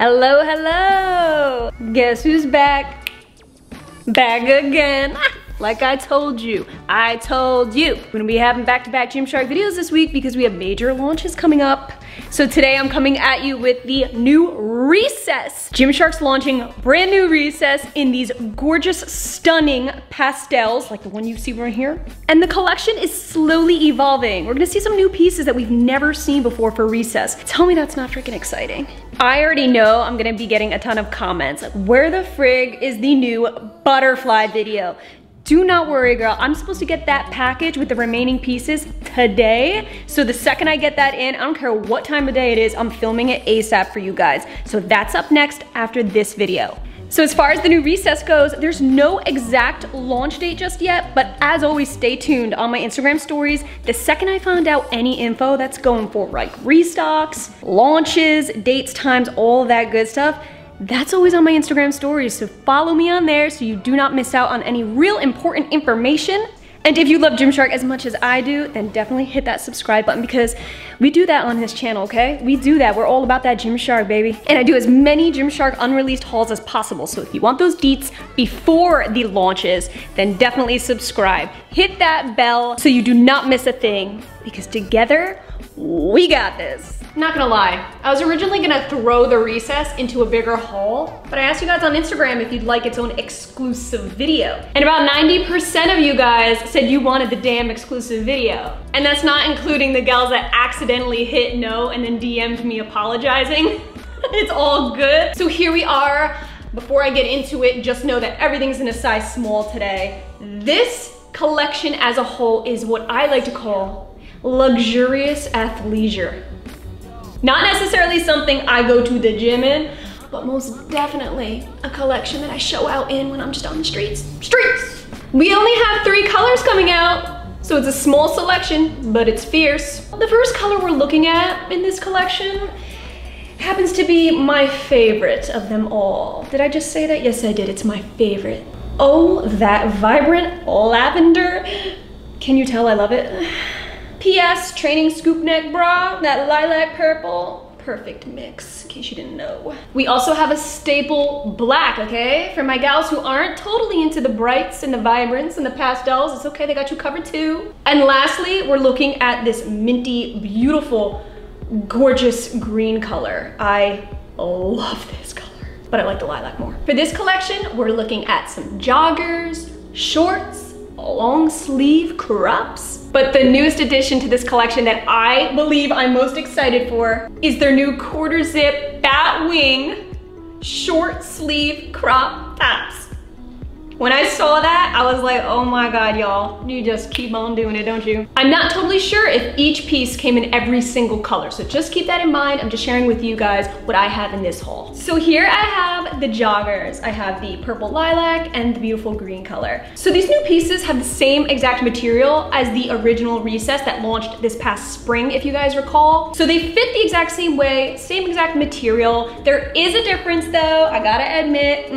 Hello, hello! Guess who's back? Back again! Like I told you. We're gonna be having back-to-back Gymshark videos this week because we have major launches coming up. So today I'm coming at you with the new Recess. Gymshark's launching brand new Recess in these gorgeous, stunning pastels, like the one you see right here. And the collection is slowly evolving. We're gonna see some new pieces that we've never seen before for Recess. Tell me that's not freaking exciting. I already know I'm gonna be getting a ton of comments. Where the frig is the new butterfly video? Do not worry, girl. I'm supposed to get that package with the remaining pieces today. So the second I get that in, I don't care what time of day it is, I'm filming it ASAP for you guys. So that's up next after this video. So as far as the new Recess goes, there's no exact launch date just yet, but as always, stay tuned on my Instagram stories. The second I find out any info that's going for like restocks, launches, dates, times, all that good stuff, that's always on my Instagram stories, so follow me on there so you do not miss out on any real important information. And if you love Gymshark as much as I do, then definitely hit that subscribe button because we do that on this channel, okay? We do that. We're all about that Gymshark, baby. And I do as many Gymshark unreleased hauls as possible, so if you want those deets before the launches, then definitely subscribe. Hit that bell so you do not miss a thing because together, we got this. Not gonna lie, I was originally gonna throw the Recess into a bigger haul, but I asked you guys on Instagram if you'd like its own exclusive video. And about 90% of you guys said you wanted the damn exclusive video. And that's not including the gals that accidentally hit no and then DM'd me apologizing. It's all good. So here we are. Before I get into it, just know that everything's in a size small today. This collection as a whole is what I like to call luxurious athleisure. Not necessarily something I go to the gym in, but most definitely a collection that I show out in when I'm just on the streets. Streets! We only have 3 colors coming out, so it's a small selection, but it's fierce. The first color we're looking at in this collection happens to be my favorite of them all. Did I just say that? Yes, I did. It's my favorite. Oh, that vibrant lavender. Can you tell I love it? P.S. Training scoop neck bra, that lilac purple, perfect mix, in case you didn't know. We also have a staple black, okay? For my gals who aren't totally into the brights and the vibrance and the pastels, it's okay, they got you covered too. And lastly, we're looking at this minty, beautiful, gorgeous green color. I love this color, but I like the lilac more. For this collection, we're looking at some joggers, shorts, long sleeve crops. But the newest addition to this collection that I believe I'm most excited for is their new quarter zip bat wing short sleeve crop tops. When I saw that, I was like, oh my God, y'all, you just keep on doing it, don't you? I'm not totally sure if each piece came in every single color, so just keep that in mind. I'm just sharing with you guys what I have in this haul. So here I have the joggers. I have the purple lilac and the beautiful green color. So these new pieces have the same exact material as the original Recess that launched this past spring, if you guys recall. So they fit the exact same way, same exact material. There is a difference though, I gotta admit,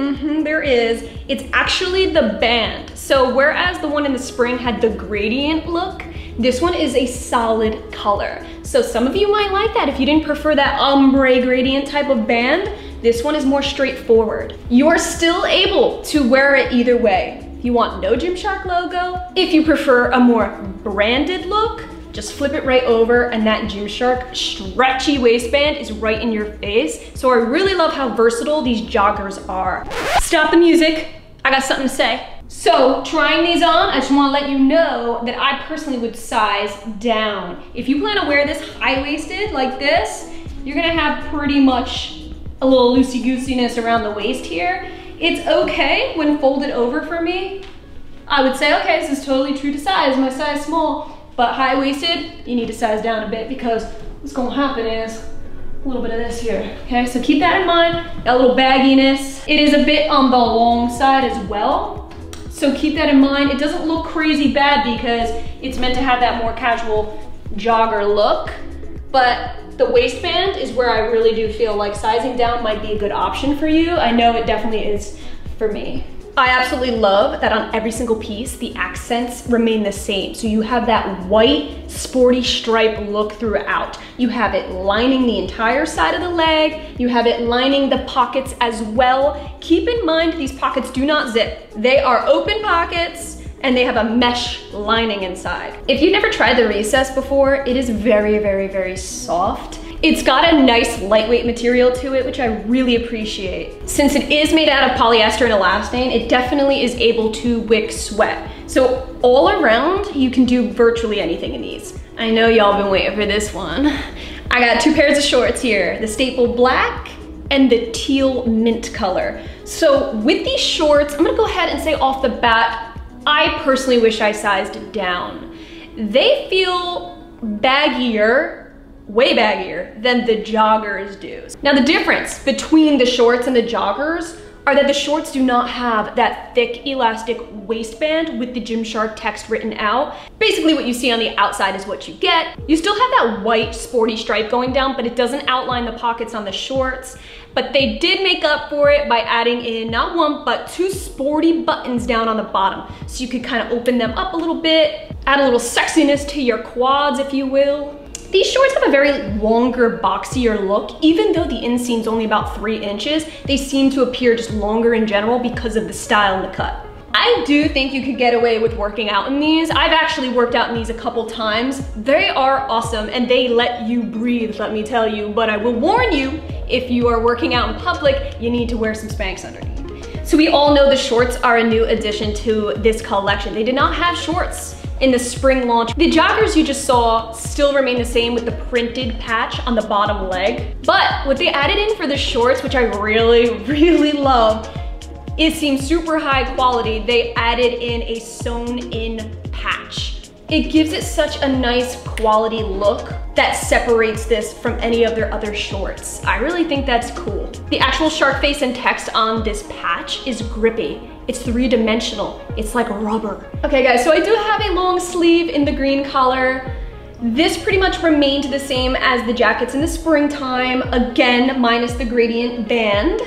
there is. It's actually the band. So whereas the one in the spring had the gradient look, this one is a solid color. So some of you might like that if you didn't prefer that ombre gradient type of band. This one is more straightforward. You are still able to wear it either way. If you want no Gymshark logo, if you prefer a more branded look, just flip it right over and that Gymshark stretchy waistband is right in your face. So I really love how versatile these joggers are. Stop the music. I got something to say. So trying these on, I just wanna let you know that I personally would size down. If you plan to wear this high-waisted like this, you're gonna have pretty much a little loosey-goosiness around the waist here. It's okay when folded over for me. I would say, okay, this is totally true to size, my size small, but high-waisted, you need to size down a bit because what's gonna happen is a little bit of this here, okay? So keep that in mind, that little bagginess. It is a bit on the long side as well, so keep that in mind. It doesn't look crazy bad because it's meant to have that more casual jogger look, but the waistband is where I really do feel like sizing down might be a good option for you. I know it definitely is for me. I absolutely love that on every single piece, the accents remain the same. So you have that white sporty stripe look throughout. You have it lining the entire side of the leg. You have it lining the pockets as well. Keep in mind, these pockets do not zip. They are open pockets, and they have a mesh lining inside. If you've never tried the Recess before, it is very, very, very soft. It's got a nice lightweight material to it, which I really appreciate. Since it is made out of polyester and elastane, it definitely is able to wick sweat. So all around, you can do virtually anything in these. I know y'all been waiting for this one. I got two pairs of shorts here, the staple black and the teal mint color. So with these shorts, I'm gonna go ahead and say off the bat, I personally wish I sized down. They feel baggier, way baggier, than the joggers do. Now the difference between the shorts and the joggers are that the shorts do not have that thick elastic waistband with the Gymshark text written out. Basically what you see on the outside is what you get. You still have that white sporty stripe going down, but it doesn't outline the pockets on the shorts. But they did make up for it by adding in not one, but two sporty buttons down on the bottom. So you could kind of open them up a little bit, add a little sexiness to your quads, if you will. These shorts have a very longer, boxier look. Even though the inseam's only about 3 inches, they seem to appear just longer in general because of the style and the cut. I do think you could get away with working out in these. I've actually worked out in these a couple times. They are awesome and they let you breathe, let me tell you. But I will warn you, if you are working out in public, you need to wear some Spanx underneath. So we all know the shorts are a new addition to this collection. They did not have shorts in the spring launch. The joggers you just saw still remain the same with the printed patch on the bottom leg. But what they added in for the shorts, which I really, really love, it seems super high quality. They added in a sewn-in patch. It gives it such a nice quality look that separates this from any of their other shorts. I really think that's cool. The actual shark face and text on this patch is grippy. It's three-dimensional, it's like rubber. Okay guys, so I do have a long sleeve in the green color. This pretty much remained the same as the jackets in the springtime, again, minus the gradient band.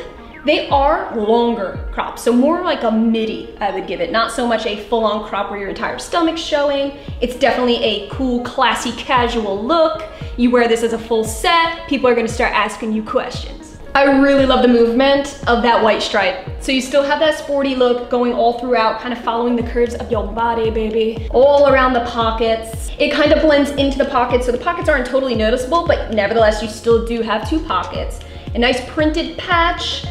They are longer crops, so more like a midi, I would give it. Not so much a full-on crop where your entire stomach's showing. It's definitely a cool, classy, casual look. You wear this as a full set, people are gonna start asking you questions. I really love the movement of that white stripe. So you still have that sporty look going all throughout, kind of following the curves of your body, baby. All around the pockets. It kind of blends into the pockets, so the pockets aren't totally noticeable, but nevertheless, you still do have two pockets. A nice printed patch.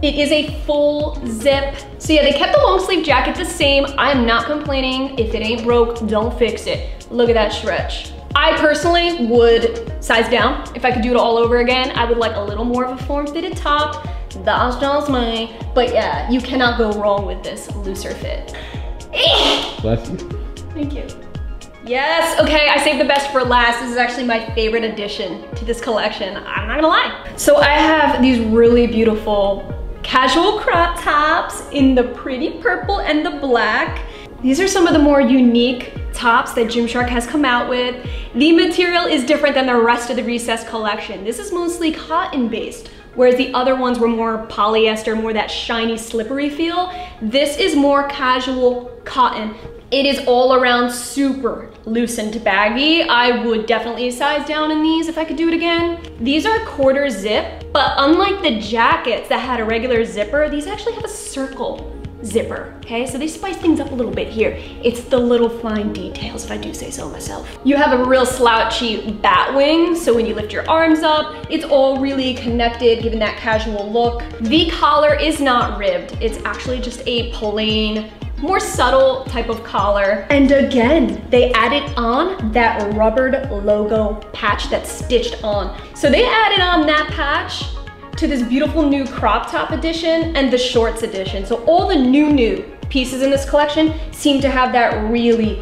It is a full zip. So yeah, they kept the long sleeve jacket the same. I'm not complaining. If it ain't broke, don't fix it. Look at that stretch. I personally would size down. If I could do it all over again, I would like a little more of a form-fitted top. That's just mine. But yeah, you cannot go wrong with this looser fit. Bless you. Thank you. Yes, okay, I saved the best for last. This is actually my favorite addition to this collection. I'm not gonna lie. So I have these really beautiful casual crop tops in the pretty purple and the black. These are some of the more unique tops that Gymshark has come out with. The material is different than the rest of the Recess collection. This is mostly cotton based, whereas the other ones were more polyester, more that shiny, slippery feel. This is more casual cotton. It is all around super loose and baggy. I would definitely size down in these if I could do it again. These are 1/4 zip, but unlike the jackets that had a regular zipper, these actually have a circle zipper, okay? So they spice things up a little bit here. It's the little fine details, if I do say so myself. You have a real slouchy bat wing, so when you lift your arms up, it's all really connected, giving that casual look. The collar is not ribbed. It's actually just a plain, more subtle type of collar. And again, they added on that rubbered logo patch that's stitched on. So they added on that patch to this beautiful new crop top edition and the shorts edition. So all the new pieces in this collection seem to have that really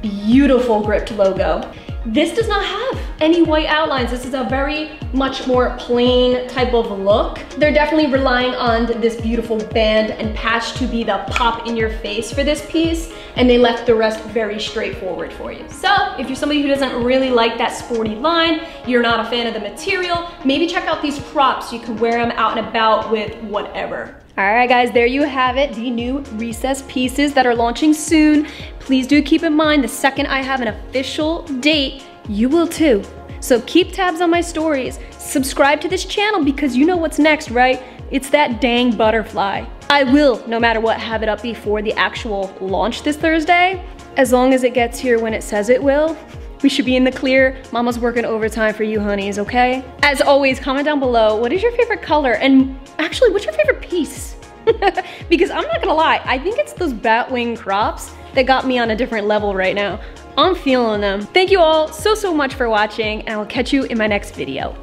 beautiful gripped logo. This does not have any white outlines. This is a very much more plain type of look. They're definitely relying on this beautiful band and patch to be the pop in your face for this piece, and they left the rest very straightforward for you. So if you're somebody who doesn't really like that sporty line, you're not a fan of the material, maybe check out these props. You can wear them out and about with whatever. All right, guys, there you have it. The new Recess pieces that are launching soon. Please do keep in mind, the second I have an official date, you will too. So keep tabs on my stories. Subscribe to this channel because you know what's next, right? It's that dang butterfly. I will, no matter what, have it up before the actual launch this Thursday. As long as it gets here when it says it will, we should be in the clear. Mama's working overtime for you honeys, okay? As always, comment down below, what is your favorite color? And actually, what's your favorite piece? Because I'm not gonna lie, I think it's those bat wing crops that got me on a different level right now. I'm feeling them. Thank you all so much for watching, and I will catch you in my next video.